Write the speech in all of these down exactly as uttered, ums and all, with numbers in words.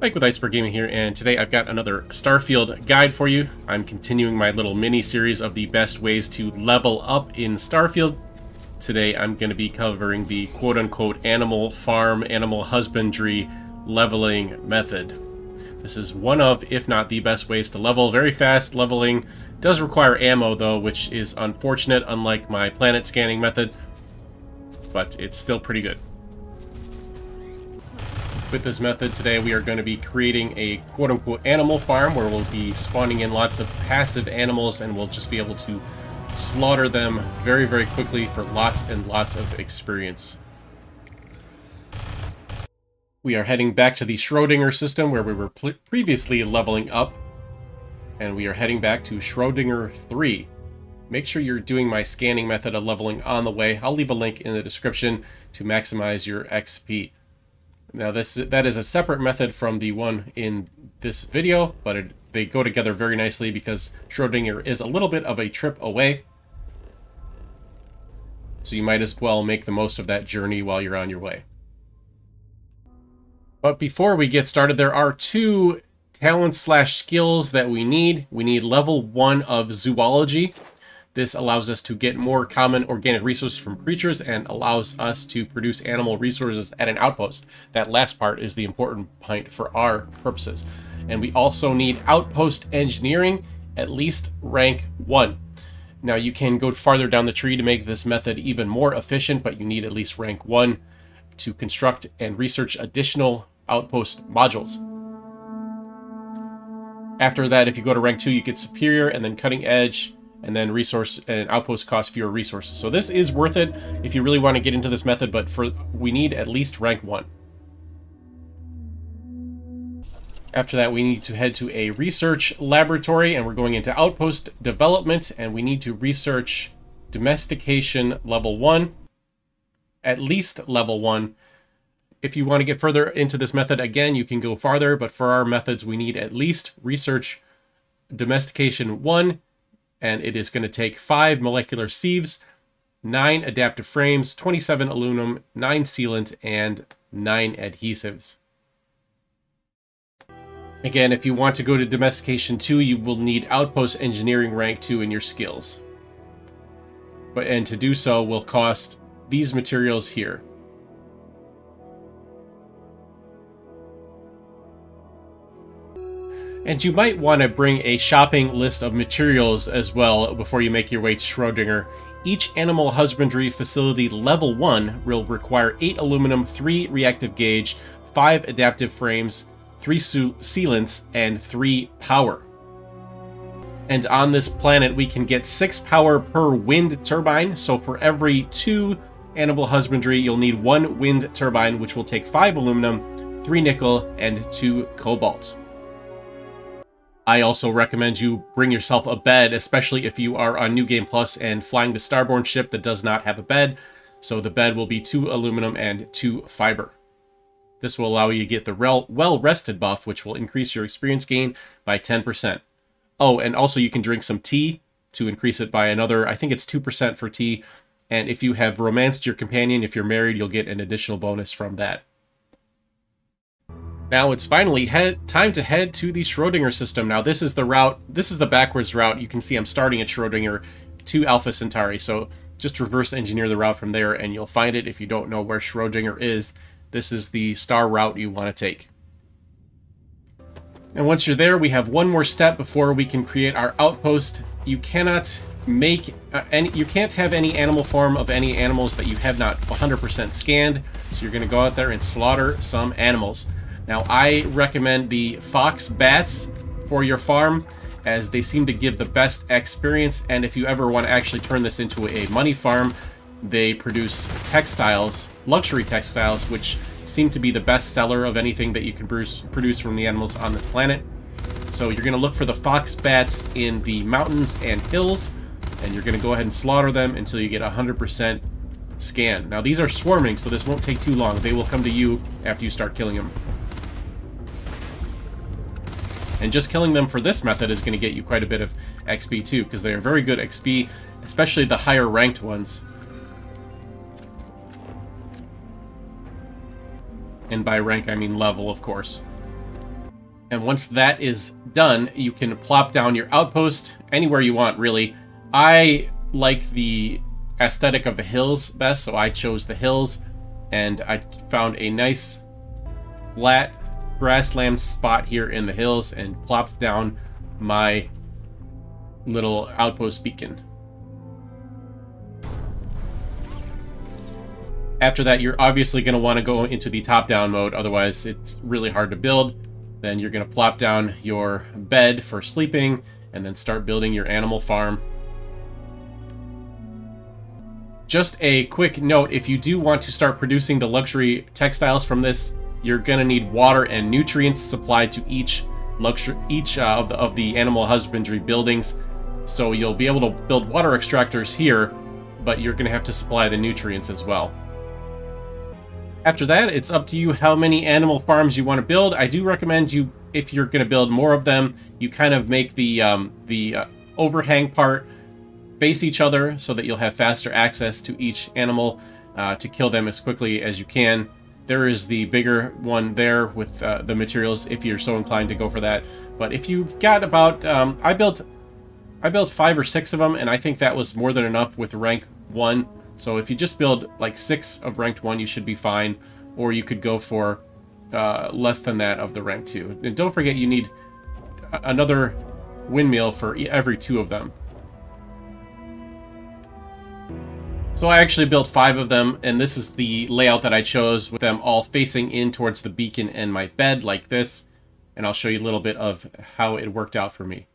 Mike with Iceberg Gaming here, and today I've got another Starfield guide for you. I'm continuing my little mini-series of the best ways to level up in Starfield. Today I'm going to be covering the quote-unquote animal farm, animal husbandry leveling method. This is one of, if not the best ways to level. Very fast leveling. Does require ammo though, which is unfortunate, unlike my planet scanning method, but it's still pretty good. With this method today, we are going to be creating a quote-unquote animal farm where we'll be spawning in lots of passive animals and we'll just be able to slaughter them very, very quickly for lots and lots of experience. We are heading back to the Schrodinger system where we were previously leveling up, and we are heading back to Schrodinger three. Make sure you're doing my scanning method of leveling on the way. I'll leave a link in the description to maximize your X P. Now this that is a separate method from the one in this video, but it, they go together very nicely because Schrodinger is a little bit of a trip away. So you might as well make the most of that journey while you're on your way. But before we get started, there are two talents slash skills that we need. We need level one of zoology. This allows us to get more common organic resources from creatures and allows us to produce animal resources at an outpost. That last part is the important point for our purposes. And we also need outpost engineering, at least rank one. Now you can go farther down the tree to make this method even more efficient, but you need at least rank one to construct and research additional outpost modules. After that, if you go to rank two, you get superior and then cutting edge, and then resource and outpost cost fewer resources. So this is worth it if you really want to get into this method, but for we need at least rank one. After that, we need to head to a research laboratory, and we're going into outpost development, and we need to research domestication level one, at least level one. If you want to get further into this method, again, you can go farther, but for our methods, we need at least research domestication one, and it is going to take five molecular sieves, nine adaptive frames, twenty-seven aluminum, nine sealant, and nine adhesives. Again, if you want to go to domestication two, you will need outpost engineering rank two in your skills. But and to do so will cost these materials here. And you might want to bring a shopping list of materials as well before you make your way to Schrodinger. Each animal husbandry facility level one will require eight aluminum, three reactive gauge, five adaptive frames, three sealants, and three power. And on this planet, we can get six power per wind turbine. So for every two animal husbandry, you'll need one wind turbine, which will take five aluminum, three nickel, and two cobalt. I also recommend you bring yourself a bed, especially if you are on New Game Plus and flying the Starborn ship that does not have a bed. So the bed will be two aluminum and two fiber. This will allow you to get the well-rested buff, which will increase your experience gain by ten percent. Oh, and also you can drink some tea to increase it by another, I think it's two percent for tea. And if you have romanced your companion, if you're married, you'll get an additional bonus from that. Now it's finally head, time to head to the Schrodinger system. Now this is the route, this is the backwards route. You can see I'm starting at Schrodinger to Alpha Centauri. So just reverse engineer the route from there and you'll find it. If you don't know where Schrodinger is, this is the star route you want to take. And once you're there, we have one more step before we can create our outpost. You cannot make uh, any, you can't have any animal form of any animals that you have not one hundred percent scanned. So you're going to go out there and slaughter some animals. Now, I recommend the fox bats for your farm as they seem to give the best experience. And if you ever want to actually turn this into a money farm, they produce textiles, luxury textiles, which seem to be the best seller of anything that you can produce from the animals on this planet. So you're going to look for the fox bats in the mountains and hills, and you're going to go ahead and slaughter them until you get one hundred percent scan. Now, these are swarming, so this won't take too long. They will come to you after you start killing them. And just killing them for this method is going to get you quite a bit of X P too, because they are very good X P, especially the higher ranked ones. And by rank, I mean level, of course. And once that is done, you can plop down your outpost anywhere you want, really. I like the aesthetic of the hills best, so I chose the hills, and I found a nice flat grassland spot here in the hills and plopped down my little outpost beacon. After that, you're obviously going to want to go into the top-down mode, otherwise it's really hard to build. Then you're going to plop down your bed for sleeping, and then start building your animal farm. Just a quick note, if you do want to start producing the luxury textiles from this, you're going to need water and nutrients supplied to each luxury, each uh, of, the, of the animal husbandry buildings. So you'll be able to build water extractors here, but you're going to have to supply the nutrients as well. After that, it's up to you how many animal farms you want to build. I do recommend you, if you're going to build more of them, you kind of make the, um, the uh, overhang part face each other so that you'll have faster access to each animal uh, to kill them as quickly as you can. There is the bigger one there with uh, the materials if you're so inclined to go for that. But if you've got about, um, I built I built five or six of them, and I think that was more than enough with rank one. So if you just build like six of ranked one, you should be fine, or you could go for uh, less than that of the rank two. And don't forget, you need another windmill for every two of them. So I actually built five of them, and this is the layout that I chose with them all facing in towards the beacon and my bed like this. And I'll show you a little bit of how it worked out for me.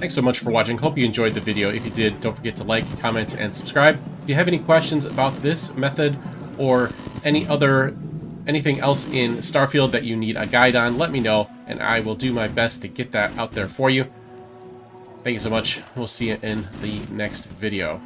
Thanks so much for watching. Hope you enjoyed the video. If you did, don't forget to like, comment, and subscribe. If you have any questions about this method or any other anything else in Starfield that you need a guide on, let me know, and I will do my best to get that out there for you. Thank you so much. We'll see you in the next video.